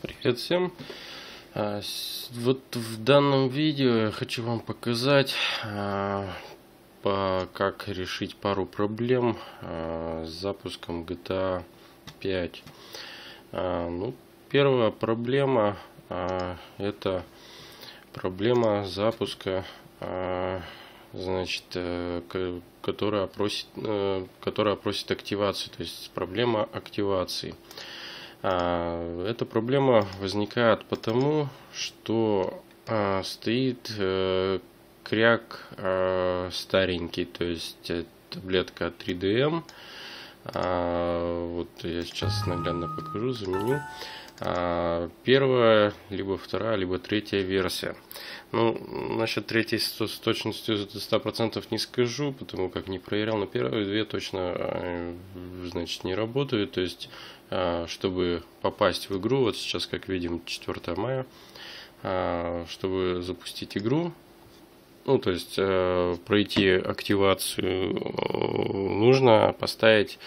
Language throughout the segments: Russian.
Привет всем! Вот в данном видео я хочу вам показать, как решить пару проблем с запуском GTA 5. Ну, первая проблема — это проблема запуска, значит, которая просит активацию, то есть проблема активации. Эта проблема возникает потому, что стоит кряк старенький, то есть таблетка 3DM. Вот я сейчас наглядно покажу, заменю. Первая, либо вторая, либо третья версия. Ну, насчет третьей с точностью 100% не скажу, потому как не проверял, но первые две точно, значит, не работают. То есть, чтобы попасть в игру, вот сейчас, как видим, 4 мая, чтобы запустить игру, ну, то есть, пройти активацию, нужно поставить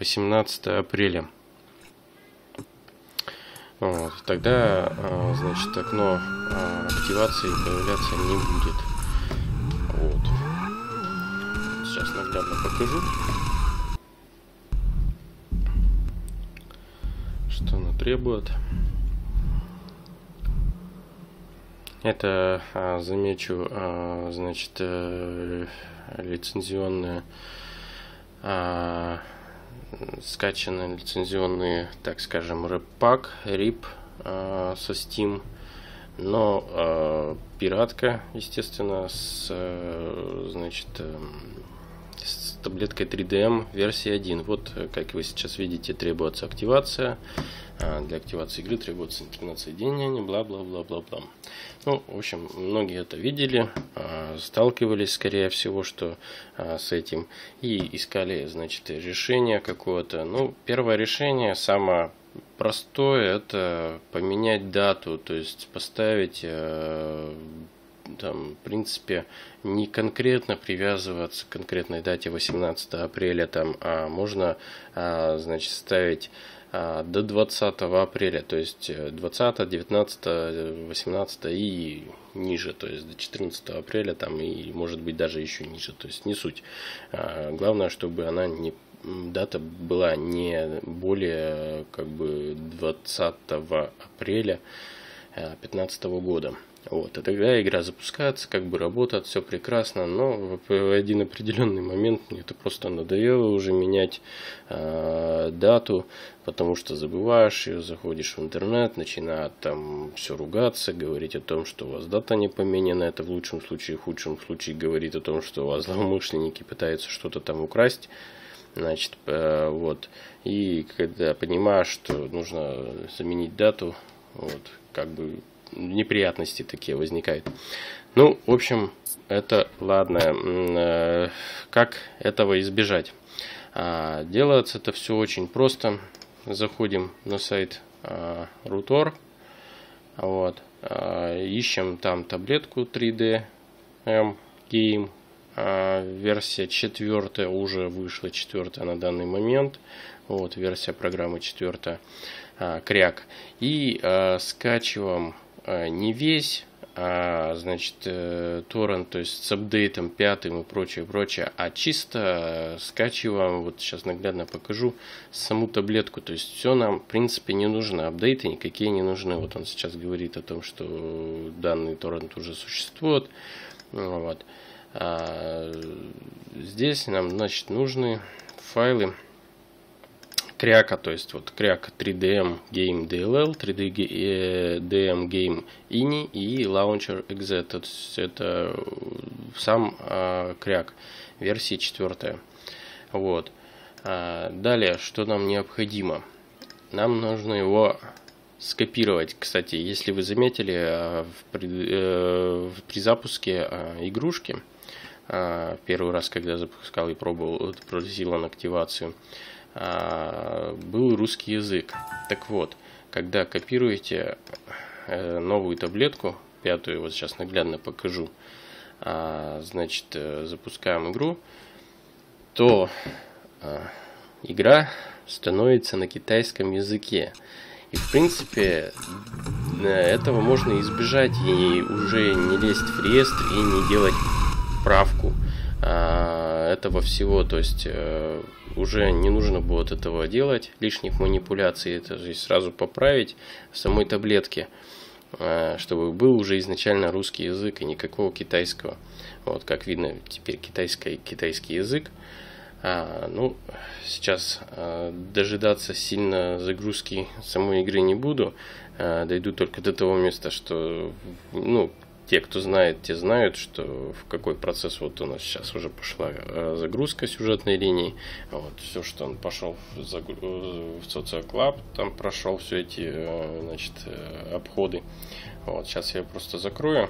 18 апреля. Вот, тогда, значит, окно активации появляться не будет. Вот. Сейчас наглядно покажу, что она требует. Это, замечу, значит, лицензионные, скачаны лицензионные, так скажем, RIP со Steam, но пиратка, естественно, значит, с таблеткой 3DM версии 1. Вот, как вы сейчас видите, требуется активация. Для активации игры требуется интернет-соединение, бла-бла-бла-бла-бла. Ну, в общем, многие это видели, сталкивались, скорее всего, что с этим. И искали, значит, решение какое-то. Ну, первое решение, самое простое, это поменять дату, то есть поставить... Там, в принципе, не конкретно привязываться к конкретной дате 18 апреля, там, а можно, значит, ставить до 20 апреля, то есть 20, 19, 18 и ниже, то есть до 14 апреля, там, и может быть даже еще ниже, то есть не суть. Главное, чтобы она не... дата была не более, как бы, 20 апреля 2015 года. Вот, и тогда игра запускается, как бы работает, все прекрасно, но в один определенный момент мне это просто надоело уже менять дату, потому что забываешь ее, заходишь в интернет, начинают там все ругаться, говорить о том, что у вас дата не поменена, это в лучшем случае, в худшем случае говорит о том, что у вас злоумышленники пытаются что-то там украсть. Значит, вот, и когда понимаешь, что нужно заменить дату, вот, как бы... неприятности такие возникают. Ну, в общем, это ладно. Как этого избежать? Делается это все очень просто. Заходим на сайт Rotor. Вот. Ищем там таблетку 3dmgame. Версия 4 уже вышла, 4 на данный момент. Вот, версия программы 4. Кряк. И скачиваем не весь, значит, торрент, то есть с апдейтом 5 и прочее, а чисто скачиваем, вот сейчас наглядно покажу, саму таблетку, то есть все нам, в принципе, не нужно, апдейты никакие не нужны. Вот он сейчас говорит о том, что данный торрент уже существует. Вот. Здесь нам, значит, нужны файлы кряка, то есть вот кряк 3dmgame.dll, 3dmgame.ini и launcher .exe, то есть это сам кряк версии 4. Вот. Далее, что нам необходимо? Нам нужно его скопировать. Кстати, если вы заметили, при запуске игрушки, первый раз, когда запускал и пробовал, просил он активацию, был русский язык. Так вот, когда копируете новую таблетку, пятую вот сейчас наглядно покажу. Значит, запускаем игру, то игра становится на китайском языке. И, в принципе, этого можно избежать и уже не лезть в реестр и не делать правку этого всего. То есть уже не нужно будет этого делать, лишних манипуляций. Это же сразу поправить в самой таблетке, чтобы был уже изначально русский язык и никакого китайского. Вот, как видно, теперь китайский язык. Ну, сейчас дожидаться сильно загрузки самой игры не буду. Дойду только до того места, что, ну, те, кто знает, те знают, что в какой процесс вот у нас сейчас уже пошла загрузка сюжетной линии. Вот, все, что он пошел в социоклаб, там прошел все эти, значит, обходы. Вот, сейчас я просто закрою,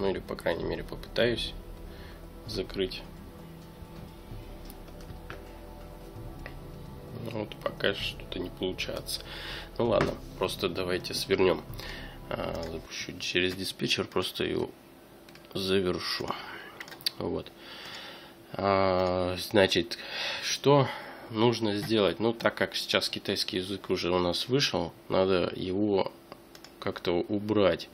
ну, или, по крайней мере, попытаюсь закрыть. Вот пока что-то не получается. Ну ладно, просто давайте свернем. Запущу через диспетчер, просто его завершу. Вот. Значит, что нужно сделать? Ну, так как сейчас китайский язык уже у нас вышел, надо его как-то убрать.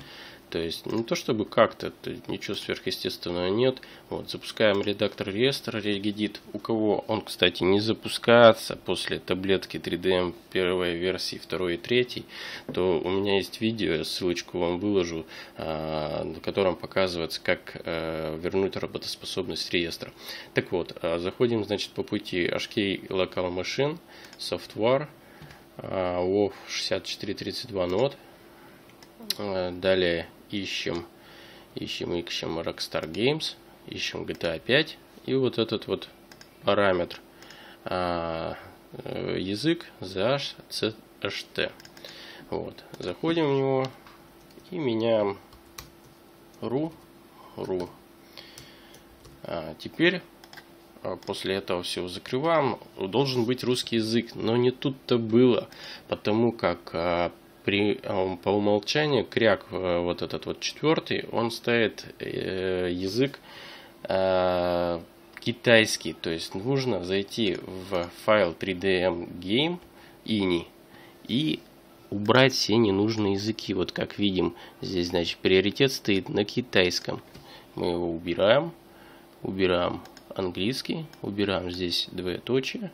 То есть не то чтобы как-то, ничего сверхъестественного нет. Вот, запускаем редактор реестра Regedit. У кого он, кстати, не запускается после таблетки 3DM первой версии, второй и третьей, то у меня есть видео, ссылочку вам выложу, на котором показывается, как вернуть работоспособность реестра. Так вот, заходим, значит, по пути HK Local Machine, Software, Wow6432Node. Далее ищем Rockstar Games, ищем GTA 5 и вот этот вот параметр язык ZHCHT. Вот, заходим в него и меняем RU. Теперь после этого все закрываем. Должен быть русский язык, но не тут-то было, потому как по умолчанию кряк вот этот вот четвертый, он ставит язык китайский. То есть нужно зайти в файл 3dmgame.ini и убрать все ненужные языки. Вот как видим, здесь, значит, приоритет стоит на китайском. Мы его убираем. Убираем английский, убираем здесь двоеточие,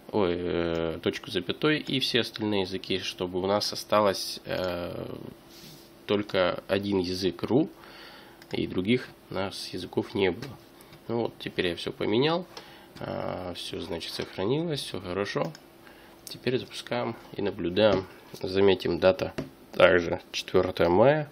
точку запятой и все остальные языки, чтобы у нас осталось только один язык RU, и других у нас языков не было. Ну вот, теперь я все поменял, все, значит, сохранилось, все хорошо. Теперь запускаем и наблюдаем. Заметим, дата также 4 мая.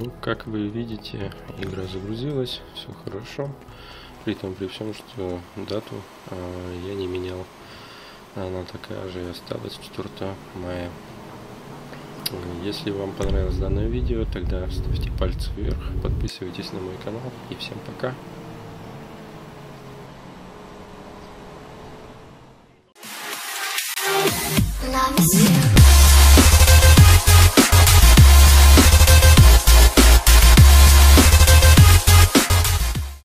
Ну, как вы видите, игра загрузилась, все хорошо, при всем, что дату я не менял, она такая же и осталась, 4 мая. Если вам понравилось данное видео, тогда ставьте палец вверх, подписывайтесь на мой канал, и всем пока! Love you.